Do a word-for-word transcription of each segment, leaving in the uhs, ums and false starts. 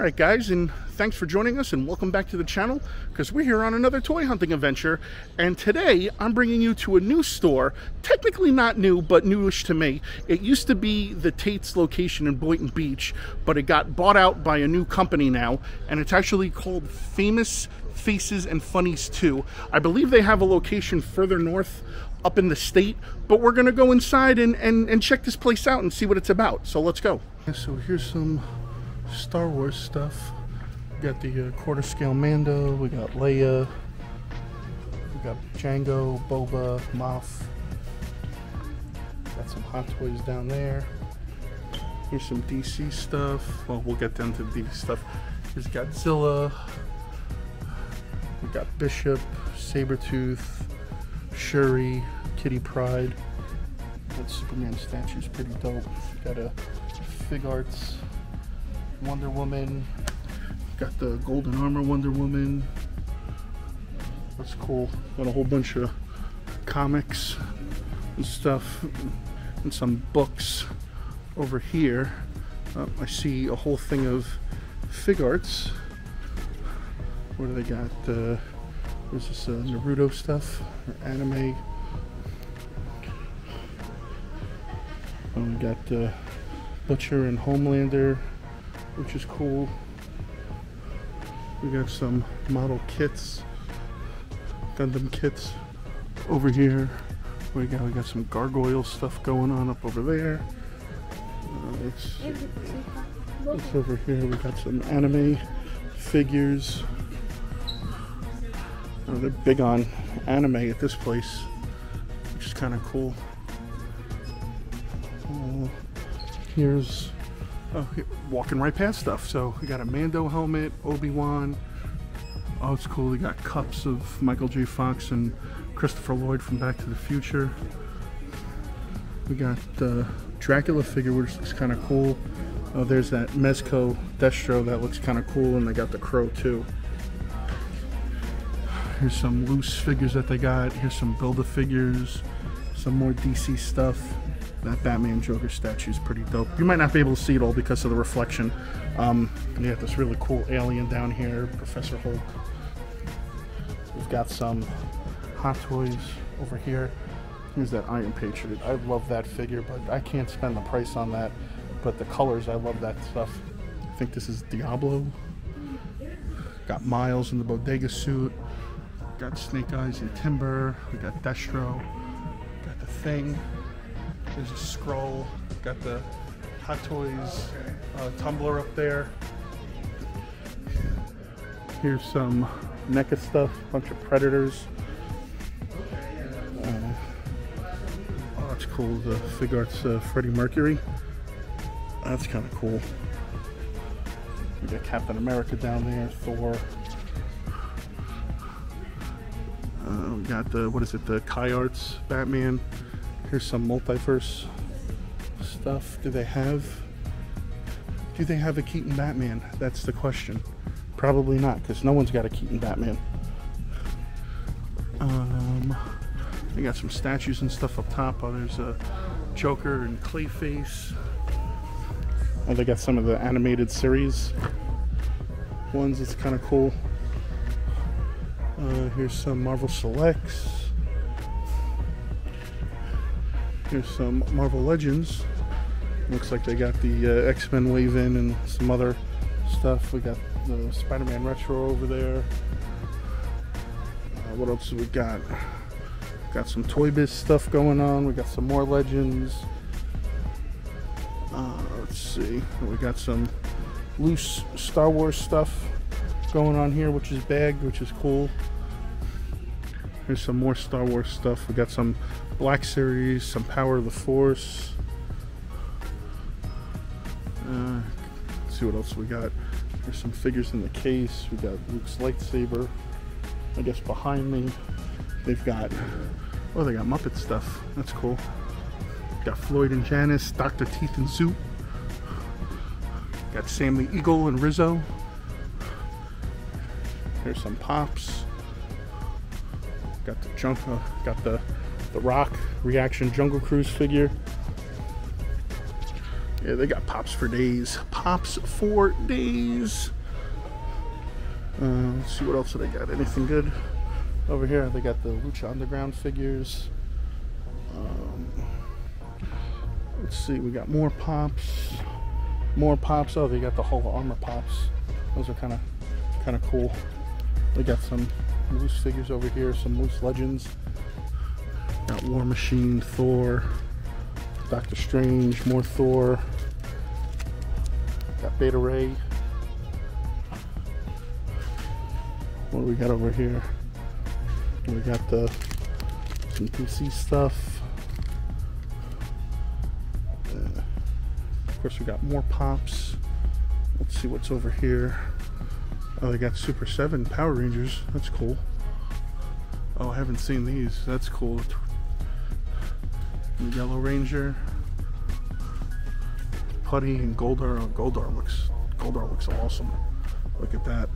Alright guys, and thanks for joining us and welcome back to the channel, because we're here on another toy hunting adventure, and today I'm bringing you to a new store, technically not new, but newish to me. It used to be the Tate's location in Boynton Beach, but it got bought out by a new company now, and it's actually called Famous Faces and Funnies two. I believe they have a location further north up in the state, but we're going to go inside and, and, and check this place out and see what it's about, so let's go. Yeah, so here's some Star Wars stuff. We got the uh, quarter scale Mando, we got Leia, we got Jango, Boba, Moff. Got some Hot Toys down there. Here's some D C stuff. Well, we'll get down to the D C stuff. Here's Godzilla, we got Bishop, Sabretooth, Shuri, Kitty Pride. That Superman statue's pretty dope. Got a Figuarts Wonder Woman, got the golden armor Wonder Woman. That's cool. Got a whole bunch of comics and stuff and some books over here. Uh, I see a whole thing of Figuarts. What do they got? Uh, what is this, uh, Naruto stuff or anime? And we got uh, Butcher and Homelander, which is cool. We got some model kits, Gundam kits over here. We got we got some gargoyle stuff going on up over there. Uh, let's see. What's over here? We got some anime figures. Oh, they're big on anime at this place, which is kind of cool. Uh, here's. Oh, walking right past stuff. So we got a Mando helmet, Obi-Wan. Oh, it's cool. We got cups of Michael J. Fox and Christopher Lloyd from Back to the Future. We got the uh, Dracula figure, which looks kind of cool. Oh, there's that Mezco Destro. That looks kind of cool. And they got the Crow, too. Here's some loose figures that they got. Here's some Build-A-Figures. Some more D C stuff. That Batman Joker statue is pretty dope. You might not be able to see it all because of the reflection. Um, we have this really cool alien down here, Professor Hulk. We've got some Hot Toys over here. Here's that Iron Patriot. I love that figure, but I can't spend the price on that. But the colors, I love that stuff. I think this is Diablo. Got Miles in the bodega suit. Got Snake Eyes and Timber. We got Destro. Got the Thing. There's a scroll, got the Hot Toys uh, tumbler up there. Here's some NECA stuff, bunch of Predators. Uh, oh, that's cool, the Figuarts uh, Freddie Mercury. That's kind of cool. We got Captain America down there, Thor. Uh, we got the, what is it, the Kaiarts Batman. Here's some multiverse stuff. Do they have, do they have a Keaton Batman? That's the question. Probably not, because no one's got a Keaton Batman. Um, they got some statues and stuff up top. Oh, there's a Joker and Clayface. Oh, they got some of the animated series ones. It's kind of cool. Uh, here's some Marvel Selects. Here's some Marvel Legends. Looks like they got the uh, X-Men wave in and some other stuff. We got the Spider-Man Retro over there. Uh, what else do we got? Got some Toy Biz stuff going on. We got some more Legends. Uh, let's see. We got some loose Star Wars stuff going on here, which is bagged, which is cool. Here's some more Star Wars stuff. We got some Black Series, some Power of the Force. Uh, let's see what else we got. There's some figures in the case. We got Luke's lightsaber. I guess behind me, they've got, oh, they got Muppet stuff. That's cool. Got Floyd and Janice, Doctor Teeth and Zoot. Got Sam the Eagle and Rizzo. Here's some Pops. Got the junk, uh, got the The Rock Reaction Jungle Cruise figure. Yeah, they got Pops for days. Pops for days. Uh, let's see what else they got. Anything good? Over here, they got the Lucha Underground figures. Um, let's see, we got more Pops. More Pops. Oh, they got the whole armor Pops. Those are kind of kind of cool. They got some loose figures over here, some loose legends. Got War Machine, Thor, Doctor Strange, more Thor. Got Beta Ray. What do we got over here? We got the some P C stuff. Uh, of course, we got more Pops. Let's see what's over here. Oh, they got Super seven Power Rangers. That's cool. Oh, I haven't seen these. That's cool. Yellow Ranger, Putty, and Goldar. Oh, Goldar looks Goldar looks awesome. Look at that.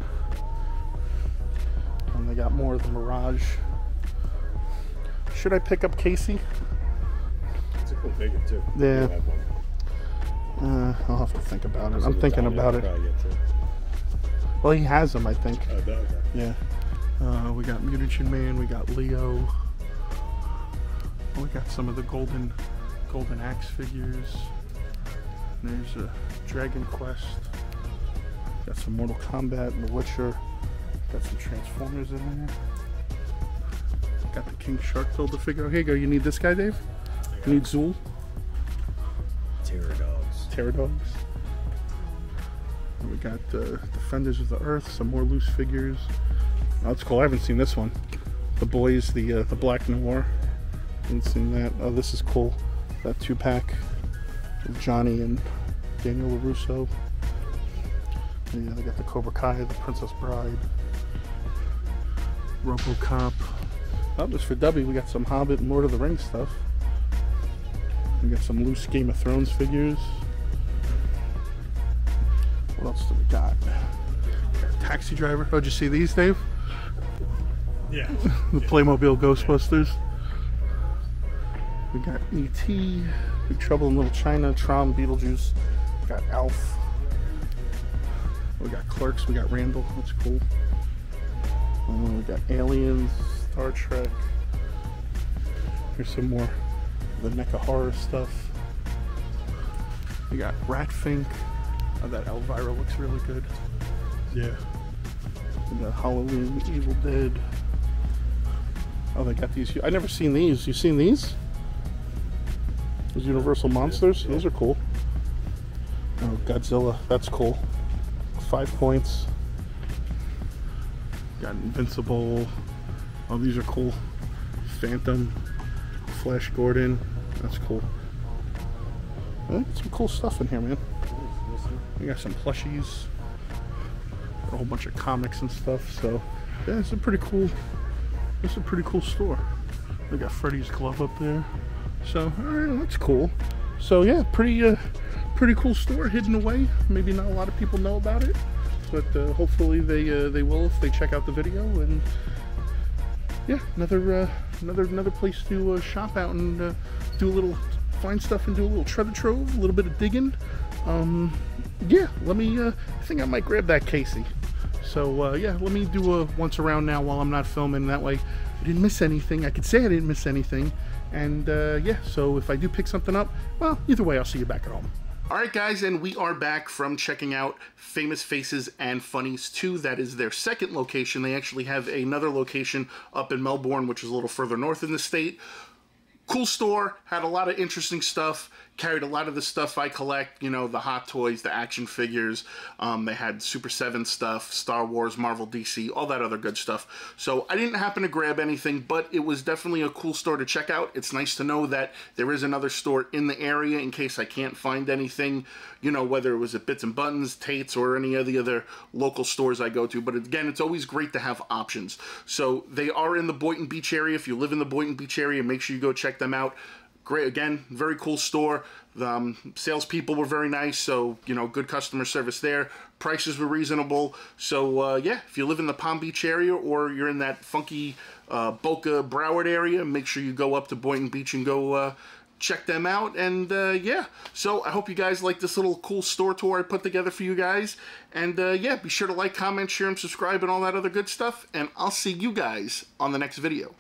And they got more of the Mirage. Should I pick up Casey? It's a cool figure too. Yeah. Uh, I'll have to think about it. I'm thinking about it. Well, he has them, I think. Oh, okay. Yeah. Uh, we got Mutagen Man. We got Leo. We got some of the golden golden axe figures. There's a Dragon Quest. Got some Mortal Kombat and the Witcher. Got some Transformers in there. Got the King Shark Build-A-Figure. Here you go. You need this guy, Dave? You need Zool? Terror Dogs. Terror Dogs. And we got the Defenders of the Earth. Some more loose figures. Oh, that's cool. I haven't seen this one. The Boys, the uh, the Black Noir. Haven't seen that. Oh, this is cool. That two-pack of Johnny and Daniel LaRusso. And yeah, they got the Cobra Kai, the Princess Bride, RoboCop. Oh, just for W, we got some Hobbit and Lord of the Rings stuff. We got some loose Game of Thrones figures. What else do we got? We got Taxi Driver. Oh, did you see these, Dave? Yeah. The yeah. Playmobil Ghostbusters. Yeah. We got E T, Big Trouble in Little China, Tron, Beetlejuice. We got Alf. We got Clerks. We got Randall. That's cool. Um, we got Aliens, Star Trek. Here's some more the NECA horror stuff. We got Ratfink. Oh, that Elvira looks really good. Yeah. We got Halloween, Evil Dead. Oh, they got these. I never seen these. You seen these? Those Universal Monsters, yeah. Those are cool. Oh, Godzilla, that's cool. Five points. Got Invincible. Oh, these are cool. Phantom, Flash Gordon, that's cool. I got some cool stuff in here, man. We got some plushies, a whole bunch of comics and stuff. So, yeah, it's a pretty cool. It's a pretty cool store. They got Freddy's glove up there. So, all right, that's cool. So yeah, pretty uh, pretty cool store hidden away. Maybe not a lot of people know about it, but uh, hopefully they uh, they will if they check out the video. And yeah, another uh, another another place to uh, shop out and uh, do a little find stuff and do a little treasure trove, a little bit of digging. Um, yeah, let me. Uh, I think I might grab that Casey. So uh, yeah, let me do a once around now while I'm not filming. That way, I didn't miss anything. I could say I didn't miss anything. And uh, yeah, so if I do pick something up, well, either way, I'll see you back at home. All right, guys, and we are back from checking out Famous Faces and Funnies two. That is their second location. They actually have another location up in Melbourne, which is a little further north in the state. Cool store, had a lot of interesting stuff, carried a lot of the stuff I collect, you know, the Hot Toys, the action figures, um, they had Super seven stuff, Star Wars, Marvel, D C, all that other good stuff. So I didn't happen to grab anything, but it was definitely a cool store to check out. It's nice to know that there is another store in the area in case I can't find anything, you know, whether it was at Bits and Buttons, Tate's, or any of the other local stores I go to. But again, it's always great to have options. So they are in the Boynton Beach area. If you live in the Boynton Beach area, make sure you go check them out. Great, again, very cool store. The um, salespeople were very nice, so, you know, good customer service there. Prices were reasonable. So, uh, yeah, if you live in the Palm Beach area or you're in that funky uh, Boca Broward area, make sure you go up to Boynton Beach and go uh, check them out. And uh, yeah, so I hope you guys like this little cool store tour I put together for you guys. And uh, yeah, be sure to like, comment, share, and subscribe, and all that other good stuff. And I'll see you guys on the next video.